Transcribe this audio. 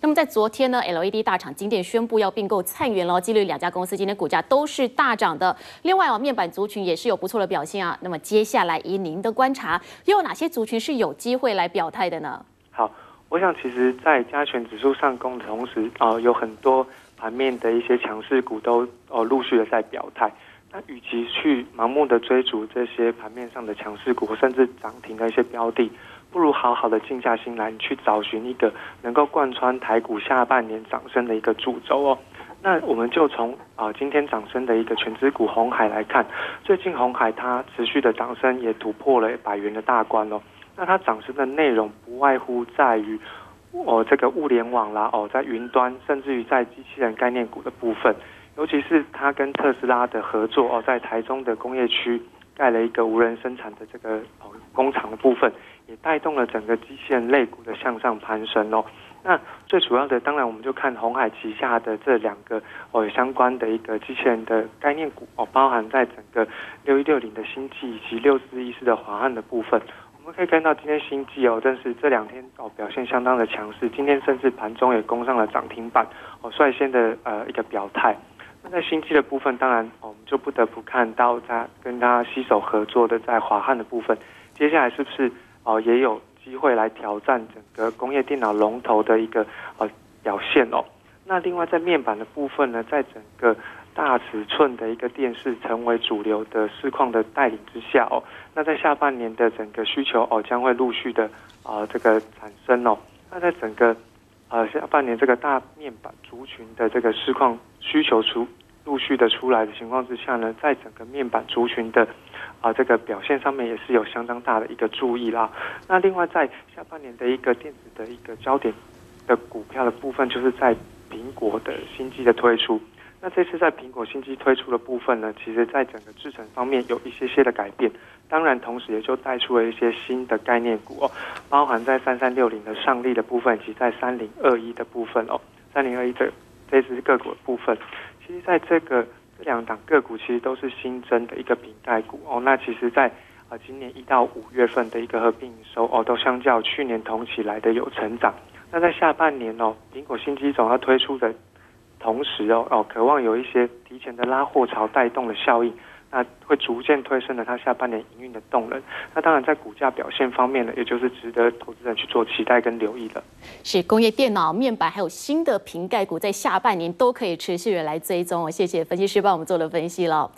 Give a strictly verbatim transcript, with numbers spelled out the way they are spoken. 那么在昨天呢 ，L E D 大厂景典宣布要并购灿源了，激励两家公司今天股价都是大涨的。另外啊，面板族群也是有不错的表现啊。那么接下来以您的观察，又有哪些族群是有机会来表态的呢？好，我想其实，在加权指数上攻的同时，呃，有很多盘面的一些强势股都呃陆续的在表态。 那与其去盲目的追逐这些盘面上的强势股，甚至涨停的一些标的，不如好好的静下心来，你去找寻一个能够贯穿台股下半年涨升的一个主轴哦。那我们就从啊、呃、今天涨升的一个全指股鸿海来看，最近鸿海它持续的涨升，也突破了百元的大关哦。那它涨升的内容不外乎在于哦这个物联网啦，哦在云端，甚至于在机器人概念股的部分。 尤其是他跟特斯拉的合作哦，在台中的工业区盖了一个无人生产的这个哦工厂的部分，也带动了整个机器人类股的向上攀升哦。那最主要的，当然我们就看鸿海旗下的这两个哦相关的一个机器人的概念股哦，包含在整个六一六零的星际以及六四一四的华汉的部分。 我们可以看到，今天星际哦，但是这两天哦表现相当的强势，今天甚至盘中也攻上了涨停板哦，率先的呃一个表态。那在星际的部分，当然、哦、我们就不得不看到它跟它携手合作的在华汉的部分，接下来是不是哦也有机会来挑战整个工业电脑龙头的一个呃表现哦？那另外在面板的部分呢，在整个 大尺寸的一个电视成为主流的市况的带领之下哦，那在下半年的整个需求哦将会陆续的啊、呃、这个产生哦。那在整个呃下半年这个大面板族群的这个市况需求出陆续的出来的情况之下呢，在整个面板族群的啊、呃、这个表现上面也是有相当大的一个注意啦。那另外在下半年的一个电子的一个焦点的股票的部分，就是在苹果的新机的推出。 那这次在苹果新机推出的部分呢，其实在整个制程方面有一些些的改变，当然同时也就带出了一些新的概念股哦，包含在三三六零的上力的部分，以及在三零二一的部分哦， 三零二一这这只个股的部分，其实在这个这两档个股其实都是新增的一个平台股哦，那其实在啊、呃、今年一到五月份的一个合并营收哦，都相较去年同期来的有成长，那在下半年哦，苹果新机总要推出的 同时哦哦，渴望有一些提前的拉货潮带动的效应，那会逐渐推升了它下半年营运的动能。那当然，在股价表现方面呢，也就是值得投资人去做期待跟留意的。是工业电脑、面板还有新的瓶盖股，在下半年都可以持续的来追踪。谢谢分析师帮我们做了分析了。